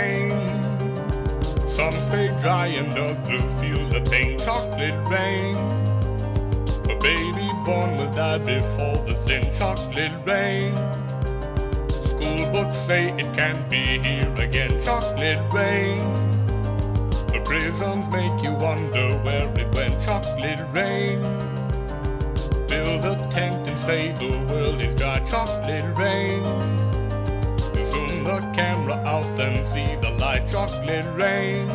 rain. Some stay dry and others feel the pain. Chocolate rain. A baby born will die before the sin. Chocolate rain. School books say it can't be here again. Chocolate rain. The prisons make you wonder where it went. Chocolate rain. Build a tent and say the world is dry. Chocolate rain. The camera out and see the light. Chocolate rain.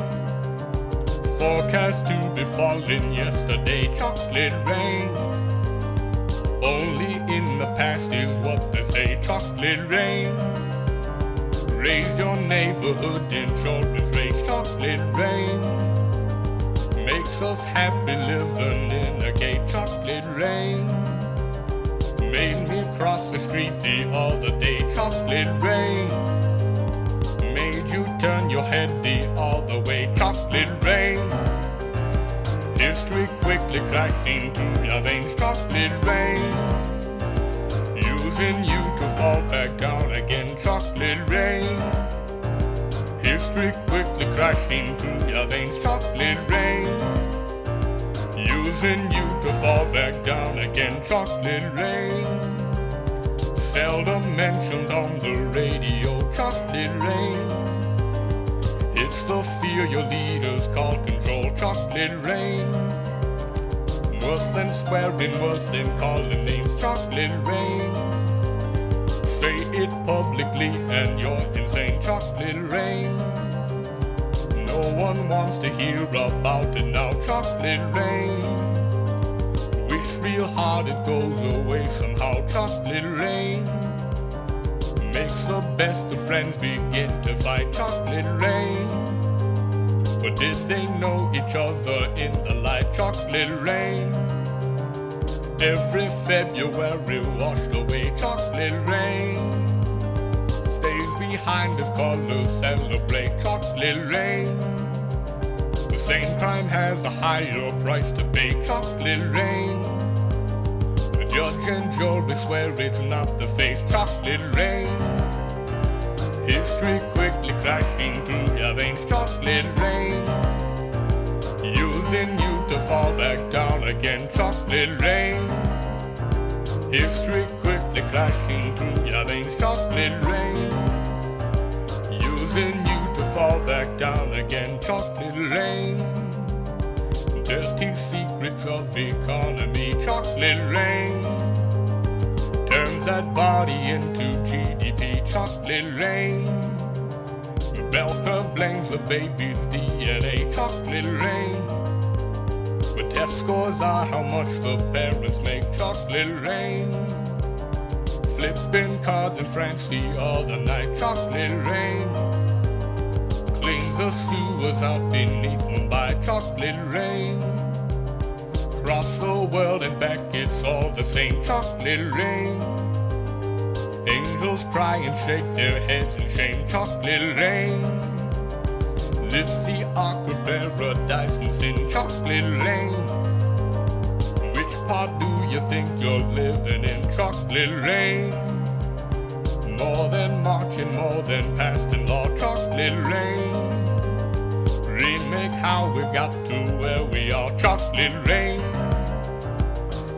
Forecast to be falling yesterday. Chocolate rain. Only in the past is what they say. Chocolate rain. Raise your neighborhood insurance rates. Chocolate rain. Makes us happy living in a gay. Chocolate rain. Made me cross the street the other day. Chocolate rain. Turn your head the other way. Chocolate rain. History quickly crashing through your veins. Chocolate rain. Using you to fall back down again. Chocolate rain. History quickly crashing through your veins. Chocolate rain. Using you to fall back down again. Chocolate rain. Seldom mentioned on the radio. Chocolate rain. It's the fear your leaders call control. Chocolate rain. Worse than swearing, worse than calling names. Chocolate rain. Say it publicly and you're insane. Chocolate rain. No one wants to hear about it now. Chocolate rain. Wish real hard it goes away somehow. Chocolate rain. Makes the best of friends begin to fight. Chocolate rain. But did they know each other in the light? Chocolate rain. Every February washed away. Chocolate rain. Stays behind his colors, celebrate. Chocolate rain. The same crime has a higher price to pay. Chocolate rain. Judge and jury swear it's not the face. Chocolate rain. History quickly crashing through your veins. Chocolate rain. Using you to fall back down again. Chocolate rain. History quickly crashing through your veins. Chocolate rain. Using you to fall back down again. Chocolate rain. Dirty secrets of the economy. Chocolate rain. Turns that body into GDP. Chocolate rain. Belka blames the baby's DNA. Chocolate rain. But test scores are how much the parents make. Chocolate rain. Flipping cards in France the other night. Chocolate rain. Cleans the sewers out beneath Mumbai. Chocolate rain. Across the world and back, it's all the same. Chocolate rain. Angels cry and shake their heads in shame. Chocolate rain. Lives the ark of paradise and sin. Chocolate rain. Which part do you think you're living in? Chocolate rain. More than marching, more than passing law. Chocolate rain. Remake how we got to where we are. Chocolate rain.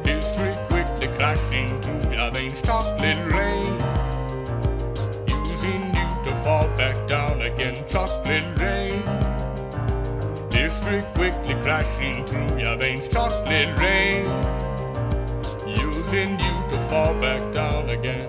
History quickly crashing through your veins. Chocolate rain. Using you to fall back down again. Chocolate rain. History quickly crashing through your veins. Chocolate rain. Using you to fall back down again.